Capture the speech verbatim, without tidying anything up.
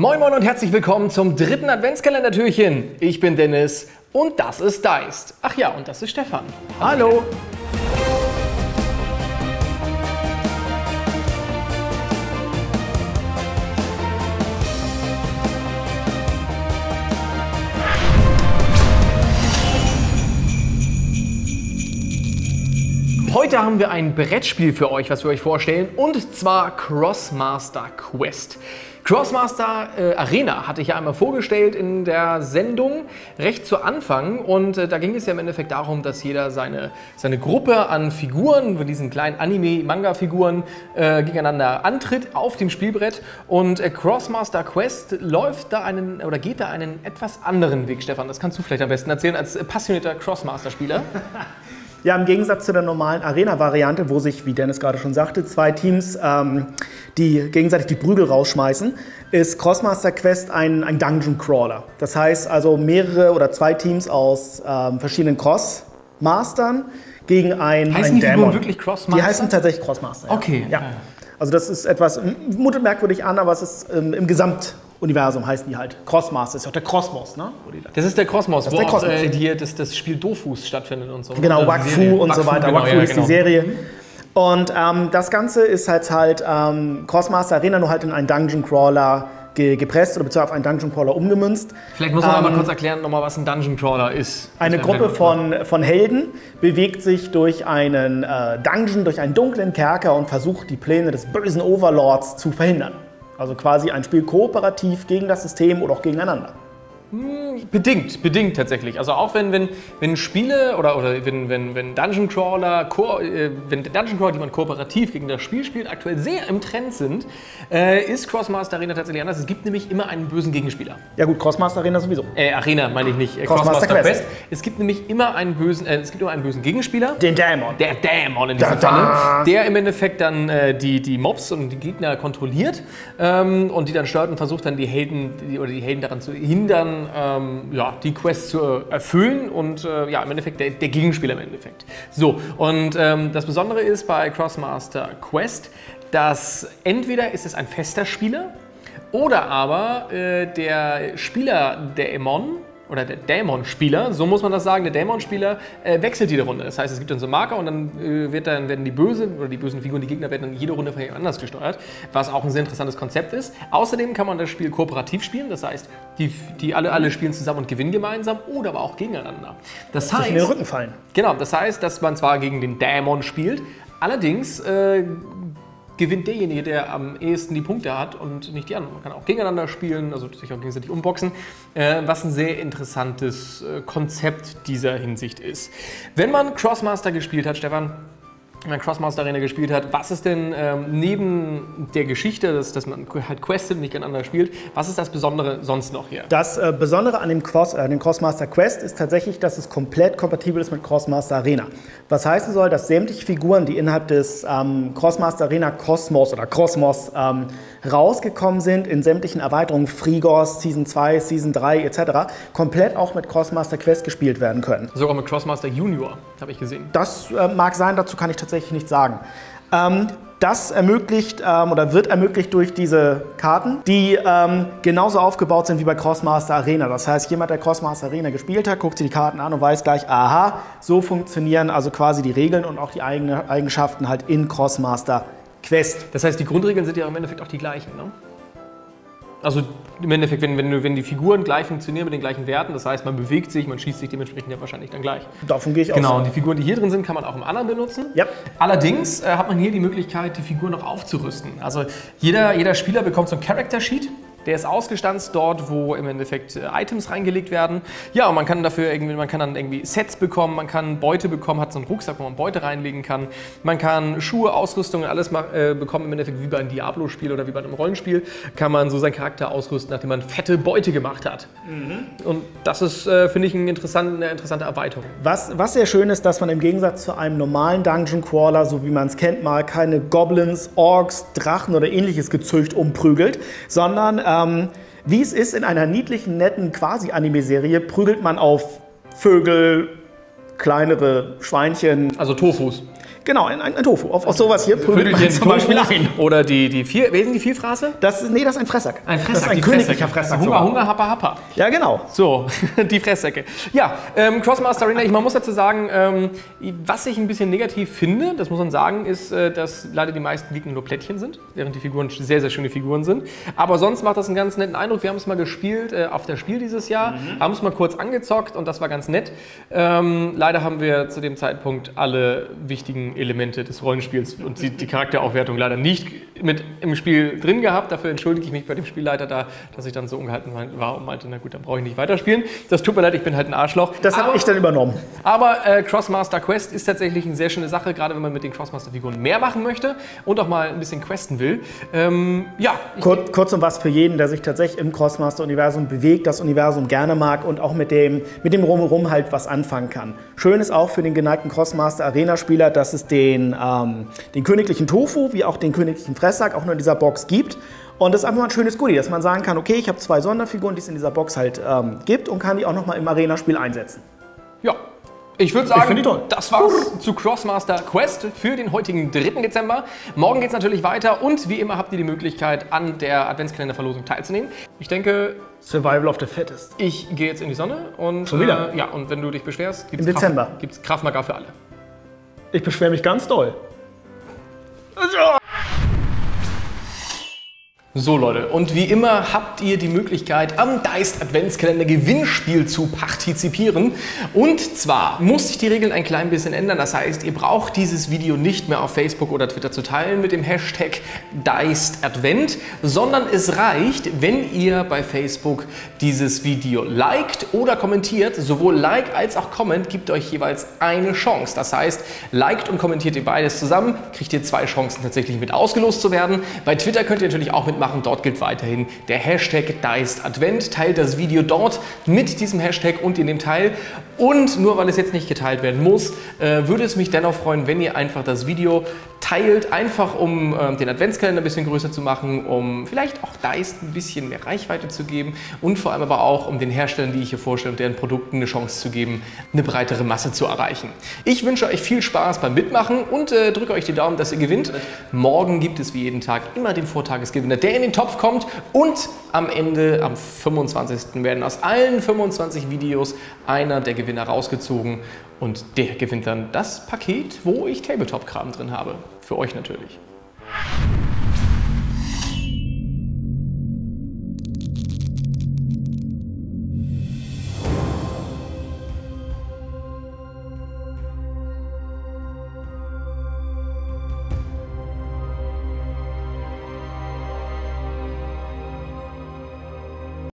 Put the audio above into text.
Moin Moin und herzlich willkommen zum dritten Adventskalender-Türchen. Ich bin Dennis und das ist Diced. Ach ja, und das ist Stefan. Hallo! Heute haben wir ein Brettspiel für euch, was wir euch vorstellen, und zwar Krosmaster Quest. Krosmaster äh, Arena hatte ich ja einmal vorgestellt in der Sendung, recht zu Anfang, und äh, da ging es ja im Endeffekt darum, dass jeder seine, seine Gruppe an Figuren, von diesen kleinen Anime-Manga-Figuren, äh, gegeneinander antritt auf dem Spielbrett, und äh, Krosmaster Quest läuft da einen, oder geht da einen etwas anderen Weg, Stefan, das kannst du vielleicht am besten erzählen, als äh, passionierter Krosmaster-Spieler. Ja, im Gegensatz zu der normalen Arena-Variante, wo sich, wie Dennis gerade schon sagte, zwei Teams ähm, die gegenseitig die Prügel rausschmeißen, ist Krosmaster Quest ein, ein Dungeon-Crawler. Das heißt also mehrere oder zwei Teams aus ähm, verschiedenen Crossmastern gegen einen Dämon. Heißen die Figuren wirklich Crossmaster? Die heißen tatsächlich Crossmaster, ja. Okay. Ja. Also das ist etwas, mutet merkwürdig an, aber es ist ähm, im Gesamt... Universum heißen die halt. Krosmaster ist ja auch der Kosmos, ne? Das ist der Kosmos, das wo ist der Kosmos. Auch, äh, hier das, das Spiel Dofus stattfindet und so. Genau, Wakfu und so weiter. Genau, Wakfu ja, ist genau. Die Serie. Und ähm, das Ganze ist halt halt ähm, Krosmaster Arena nur halt in einen Dungeon Crawler ge gepresst oder beziehungsweise auf einen Dungeon Crawler umgemünzt. Vielleicht muss man ähm, aber kurz erklären, nochmal, was ein Dungeon Crawler ist. Eine Gruppe von, von Helden bewegt sich durch einen äh, Dungeon, durch einen dunklen Kerker und versucht, die Pläne des bösen Overlords zu verhindern. Also quasi ein Spiel kooperativ gegen das System oder auch gegeneinander. Bedingt, bedingt tatsächlich. Also auch wenn, wenn, wenn Spiele oder, oder wenn, wenn, wenn Dungeon Crawler, Ko äh, wenn Dungeon Crawler, die man kooperativ gegen das Spiel spielt, aktuell sehr im Trend sind, äh, ist Krosmaster Arena tatsächlich anders. Es gibt nämlich immer einen bösen Gegenspieler. Ja gut, Krosmaster Arena sowieso. Äh, Arena meine ich nicht. Äh, Krosmaster Quest. Es gibt nämlich immer einen bösen, äh, es gibt immer einen bösen Gegenspieler. Den Dämon. Der Dämon in diesem Falle. Der im Endeffekt dann äh, die, die Mobs und die Gegner kontrolliert ähm, und die dann steuert und versucht dann die Helden die, oder die Helden daran zu hindern, Ähm, ja, die Quest zu erfüllen und äh, ja, im Endeffekt der, der Gegenspieler im Endeffekt. So, und ähm, das Besondere ist bei Krosmaster Quest, dass entweder ist es ein fester Spieler oder aber äh, der Spieler Dämon oder der Dämon-Spieler, so muss man das sagen, der Dämon-Spieler äh, wechselt jede Runde. Das heißt, es gibt dann so Marker und dann, äh, wird dann werden die Bösen oder die bösen Figuren, die Gegner werden dann jede Runde von jemand anders gesteuert, was auch ein sehr interessantes Konzept ist. Außerdem kann man das Spiel kooperativ spielen, das heißt, die, die alle, alle spielen zusammen und gewinnen gemeinsam oder aber auch gegeneinander. Das heißt, in den Rücken fallen. Genau, das heißt, dass man zwar gegen den Dämon spielt, allerdings äh, gewinnt derjenige, der am ehesten die Punkte hat und nicht die anderen. Man kann auch gegeneinander spielen, also sich auch gegenseitig umboxen, äh, was ein sehr interessantes äh, Konzept dieser Hinsicht ist. Wenn man Krosmaster gespielt hat, Stefan, wenn man Krosmaster Arena gespielt hat, was ist denn ähm, neben der Geschichte, dass, dass man halt questet, nicht gegeneinander spielt, was ist das Besondere sonst noch hier? Das äh, Besondere an dem, Cross, äh, dem Krosmaster Quest ist tatsächlich, dass es komplett kompatibel ist mit Krosmaster Arena. Was heißen soll, dass sämtliche Figuren, die innerhalb des ähm, Krosmaster Arena Kosmos oder Kosmos ähm, rausgekommen sind, in sämtlichen Erweiterungen, Frigors, Season zwei, Season drei et cetera, komplett auch mit Krosmaster Quest gespielt werden können. Sogar mit Krosmaster Junior, habe ich gesehen. Das äh, mag sein, dazu kann ich tatsächlich tatsächlich nicht sagen. Ähm, das ermöglicht ähm, oder wird ermöglicht durch diese Karten, die ähm, genauso aufgebaut sind wie bei Krosmaster Arena. Das heißt, jemand, der Krosmaster Arena gespielt hat, guckt sich die Karten an und weiß gleich, aha, so funktionieren also quasi die Regeln und auch die eigenen Eigenschaften halt in Krosmaster Quest. Das heißt, die Grundregeln sind ja im Endeffekt auch die gleichen, ne? Also im Endeffekt, wenn, wenn, wenn die Figuren gleich funktionieren mit den gleichen Werten, das heißt, man bewegt sich, man schießt sich dementsprechend ja wahrscheinlich dann gleich. Davon gehe ich genau, aus. Genau, und die Figuren, die hier drin sind, kann man auch im anderen benutzen. Ja. Allerdings äh, hat man hier die Möglichkeit, die Figuren noch aufzurüsten. Also jeder, jeder Spieler bekommt so ein Character Sheet. Der ist ausgestanzt dort, wo im Endeffekt äh, Items reingelegt werden. Ja, und man kann dafür irgendwie, man kann dann irgendwie Sets bekommen, man kann Beute bekommen, hat so einen Rucksack, wo man Beute reinlegen kann. Man kann Schuhe, Ausrüstung und alles äh, bekommen, im Endeffekt wie bei einem Diablo-Spiel oder wie bei einem Rollenspiel, kann man so seinen Charakter ausrüsten, nachdem man fette Beute gemacht hat. Mhm. Und das ist, äh, finde ich, eine interessante, eine interessante Erweiterung. Was, was sehr schön ist, dass man im Gegensatz zu einem normalen Dungeon Crawler, so wie man es kennt, mal keine Goblins, Orks, Drachen oder ähnliches Gezücht umprügelt, sondern äh, Ähm, wie es ist in einer niedlichen, netten Quasi-Anime-Serie, prügelt man auf Vögel, kleinere Schweinchen. Also Tofus. Genau, ein, ein Tofu. Auf, auf sowas hier prügelt man zum Beispiel ein. Oder die, die vier, wesen die Vielfraße? Das ist, nee, das ist ein Fressack. Ein Fressack, das ist ein königlicher Fressack. Hunger, Hunger, Happa, Happa. Ja, genau. So, die Fresssäcke. Ja, ähm, Krosmaster Arena, ich, man muss dazu sagen, ähm, was ich ein bisschen negativ finde, das muss man sagen, ist, äh, dass leider die meisten Gegner nur Plättchen sind, während die Figuren sehr, sehr schöne Figuren sind. Aber sonst macht das einen ganz netten Eindruck. Wir haben es mal gespielt äh, auf der Spiel dieses Jahr, mhm. haben es mal kurz angezockt und das war ganz nett. Ähm, leider haben wir zu dem Zeitpunkt alle wichtigen Elemente des Rollenspiels und die, die Charakteraufwertung leider nicht mit im Spiel drin gehabt. Dafür entschuldige ich mich bei dem Spielleiter da, dass ich dann so ungehalten war und meinte, na gut, dann brauche ich nicht weiterspielen. Das tut mir leid, ich bin halt ein Arschloch. Das habe ich dann übernommen. Aber äh, Krosmaster Quest ist tatsächlich eine sehr schöne Sache, gerade wenn man mit den Krosmaster-Figuren mehr machen möchte und auch mal ein bisschen questen will. Ähm, ja. Kur kurz um was für jeden, der sich tatsächlich im Krosmaster-Universum bewegt, das Universum gerne mag und auch mit dem, mit dem Rumrum halt was anfangen kann. Schön ist auch für den geneigten Krosmaster-Arena-Spieler, dass es den, ähm, den königlichen Tofu wie auch den königlichen Fressack auch nur in dieser Box gibt. Und das ist einfach mal ein schönes Goodie, dass man sagen kann, okay, ich habe zwei Sonderfiguren, die es in dieser Box halt ähm, gibt und kann die auch nochmal im Arena-Spiel einsetzen. Ja, ich würde sagen, ich das war's zu Krosmaster Quest für den heutigen dritten Dezember. Morgen geht's natürlich weiter und wie immer habt ihr die Möglichkeit, an der Adventskalenderverlosung teilzunehmen. Ich denke... Survival of the Fittest. Ich gehe jetzt in die Sonne und... Schon wieder? Äh, ja, und wenn du dich beschwerst, gibt's im Dezember gibt's Krav Maga für alle. Ich beschwere mich ganz doll. So Leute, und wie immer habt ihr die Möglichkeit, am Diced Adventskalender Gewinnspiel zu partizipieren. Und zwar muss sich die Regeln ein klein bisschen ändern. Das heißt, ihr braucht dieses Video nicht mehr auf Facebook oder Twitter zu teilen mit dem Hashtag Diced Advent, sondern es reicht, wenn ihr bei Facebook dieses Video liked oder kommentiert. Sowohl Like als auch Comment gibt euch jeweils eine Chance. Das heißt, liked und kommentiert ihr beides zusammen, kriegt ihr zwei Chancen tatsächlich mit ausgelost zu werden. Bei Twitter könnt ihr natürlich auch mitmachen. Dort gilt weiterhin der Hashtag DicedAdvent. Teilt das Video dort mit diesem Hashtag und in dem Teil. Und nur weil es jetzt nicht geteilt werden muss, äh, würde es mich dennoch freuen, wenn ihr einfach das Video teilt. Einfach um äh, den Adventskalender ein bisschen größer zu machen, um vielleicht auch Diced ein bisschen mehr Reichweite zu geben und vor allem aber auch, um den Herstellern, die ich hier vorstelle und deren Produkten eine Chance zu geben, eine breitere Masse zu erreichen. Ich wünsche euch viel Spaß beim Mitmachen und äh, drücke euch die Daumen, dass ihr gewinnt. Morgen gibt es wie jeden Tag immer den Vortagesgewinner, der in den Topf kommt und am Ende, am fünfundzwanzigsten werden aus allen fünfundzwanzig Videos einer der Gewinner rausgezogen und der gewinnt dann das Paket, wo ich Tabletop-Kram drin habe. Für euch natürlich.